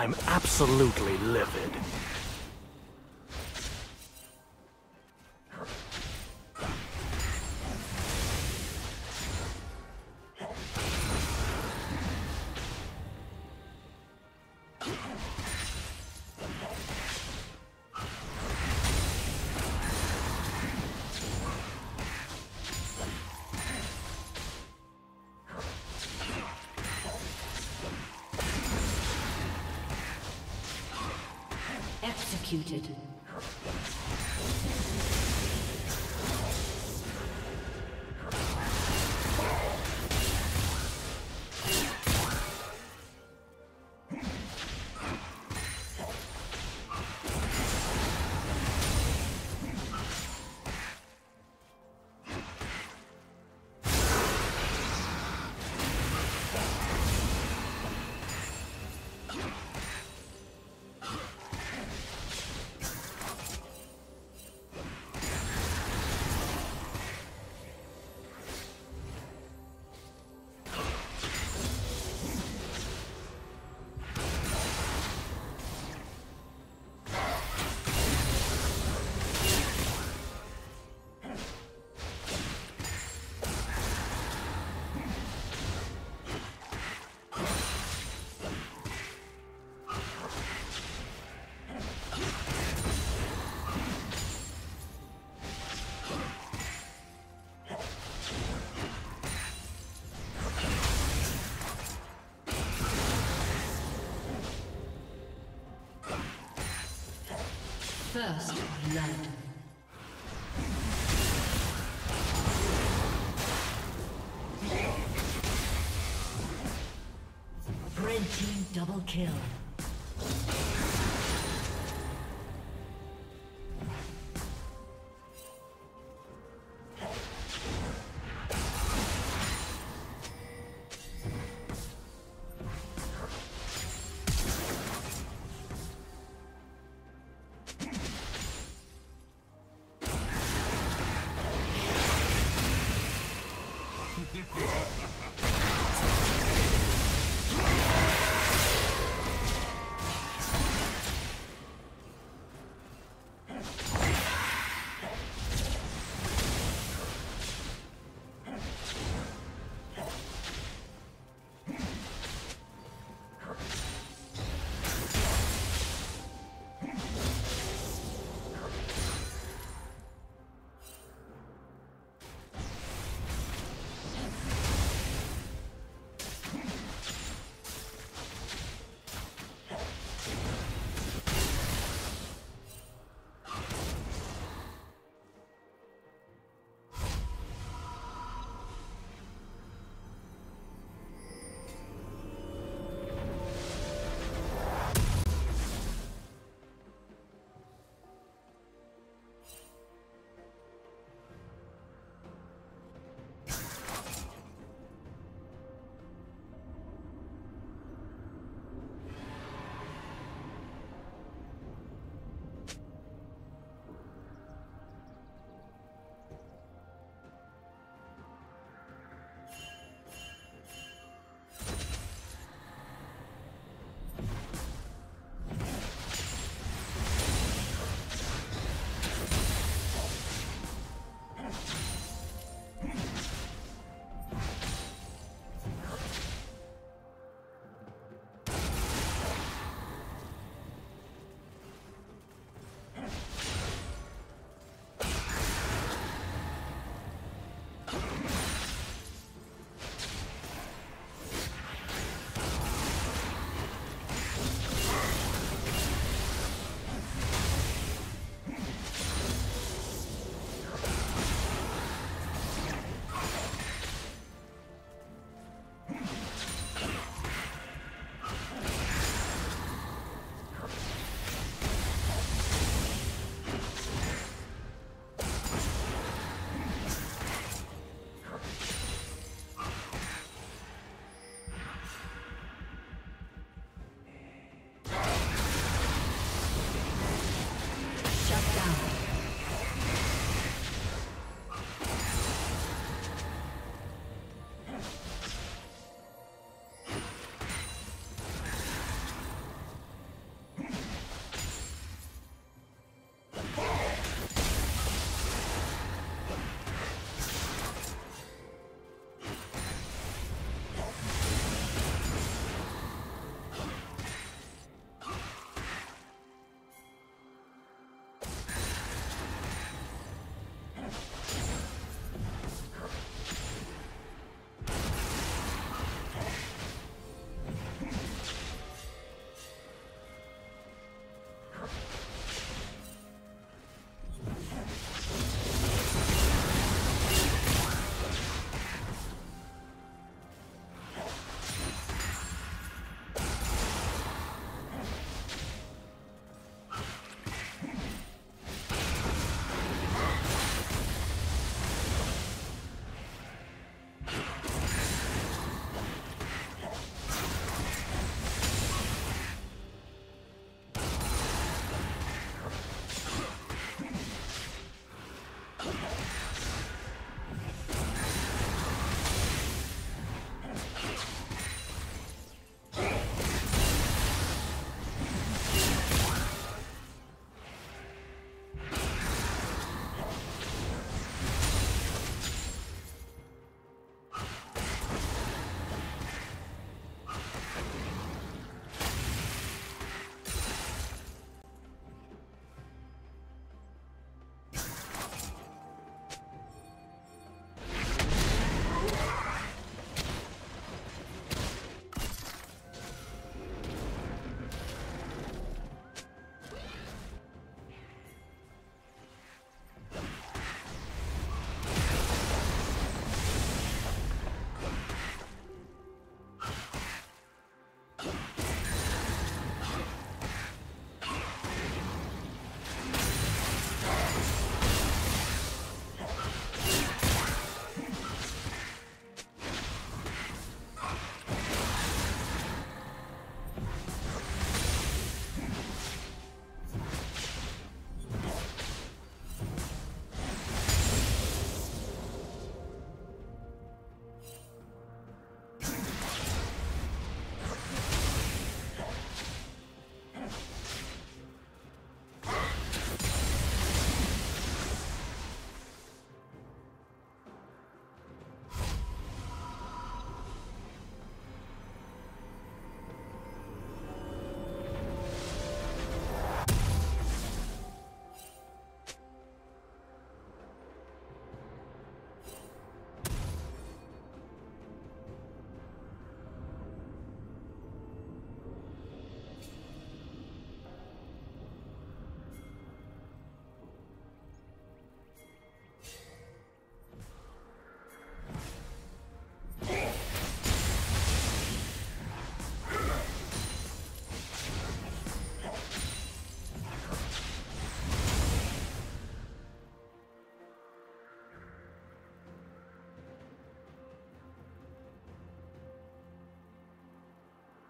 I'm absolutely livid. Executed. First blood. Red team double kill.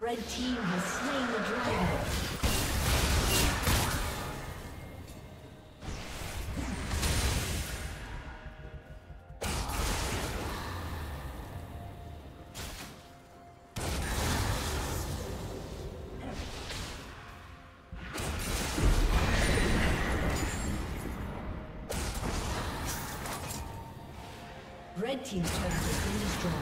Red team has slain the dragon. Red team's turret has been destroyed.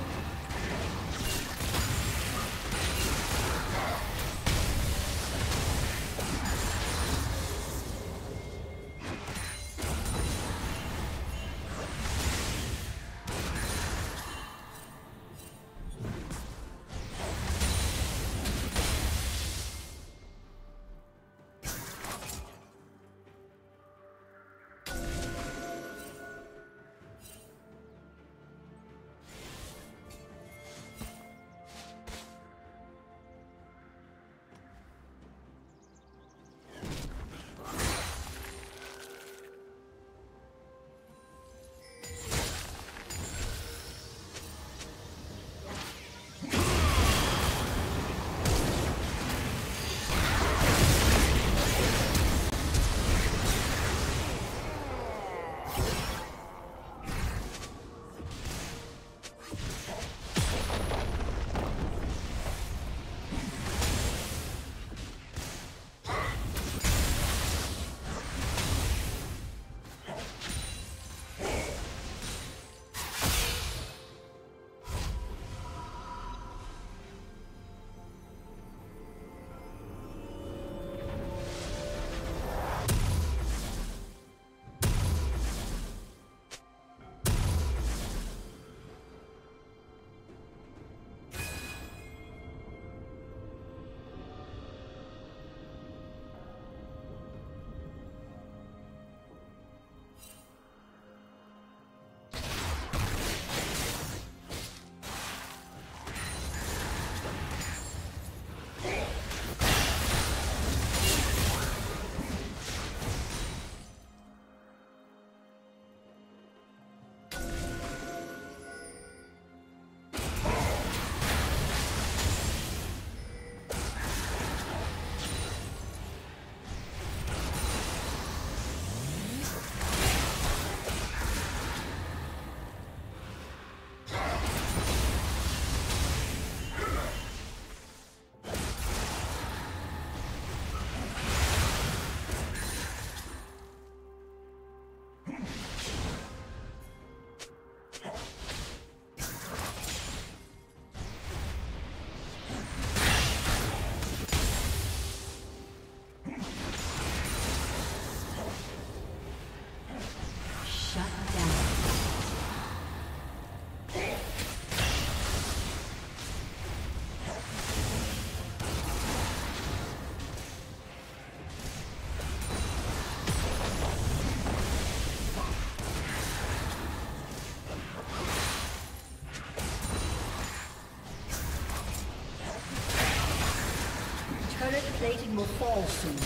Plating will fall soon.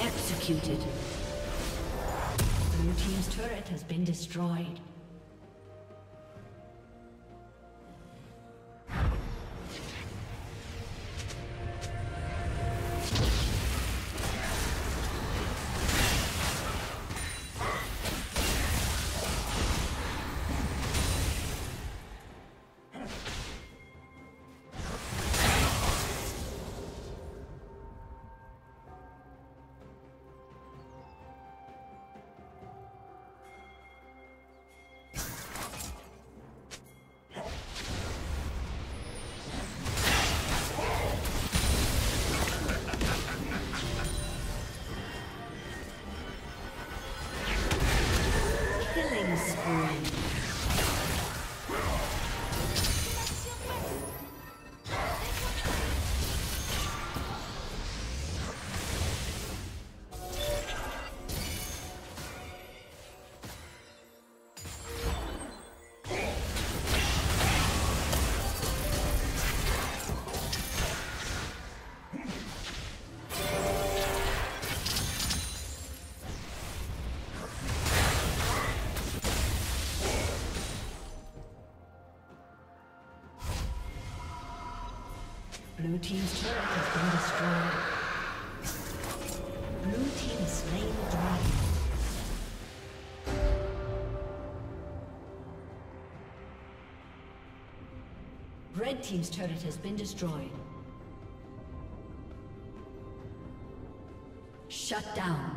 Executed. Blue team's turret has been destroyed. Blue team's turret has been destroyed. Blue team has slain the dragon. Red team's turret has been destroyed. Shut down.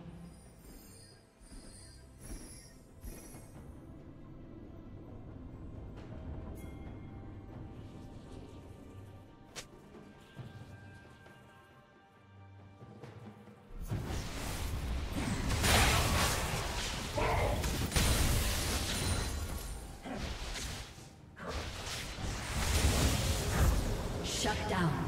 Shut down.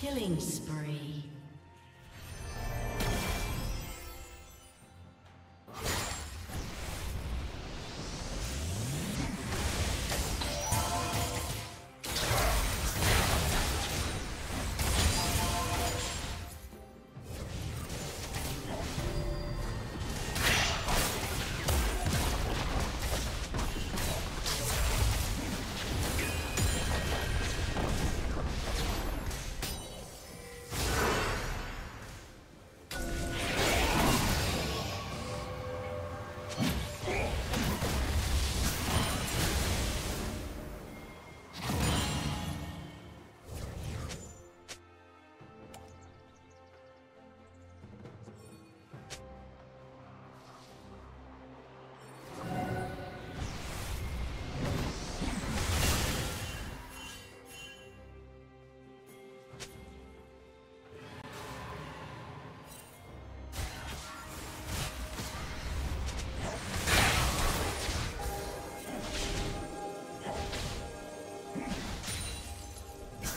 Killing spree.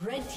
Red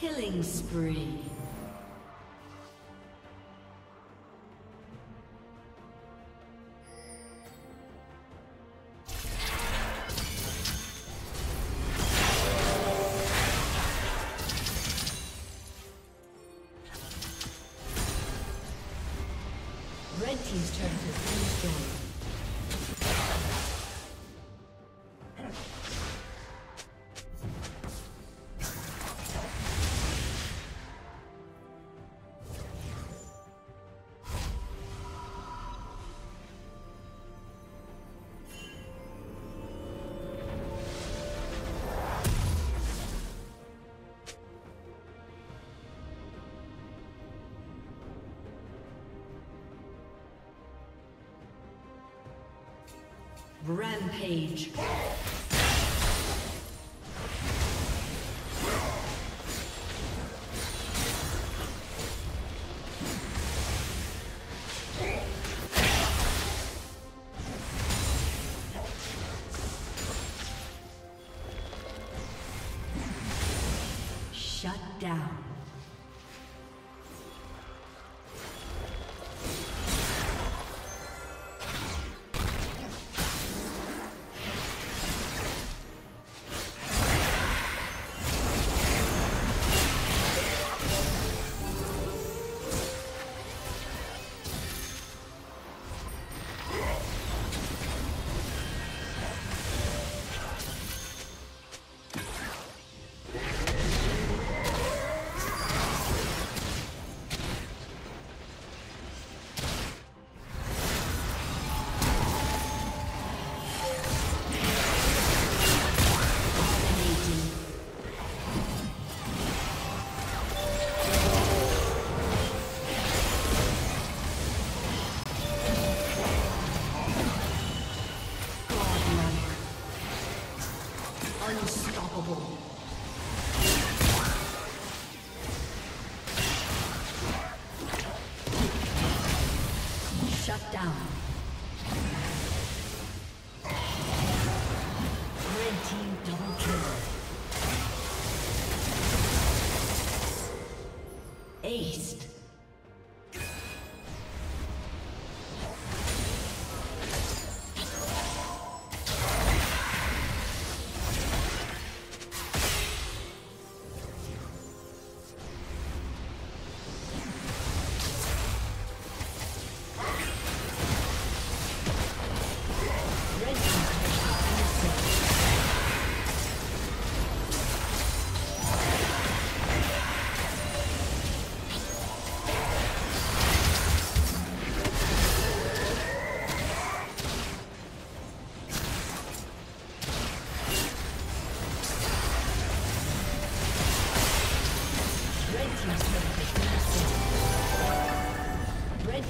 Killing spree. Red team's turret has been destroyed. Rampage. Shut down.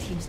Team's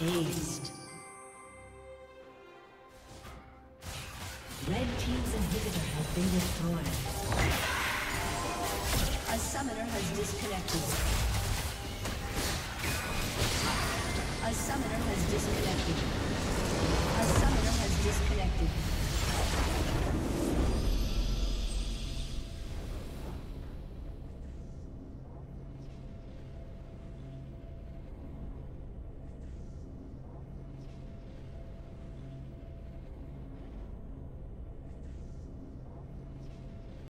Aced. Red team's inhibitor has been destroyed. A summoner has disconnected. A summoner has disconnected. A summoner has disconnected.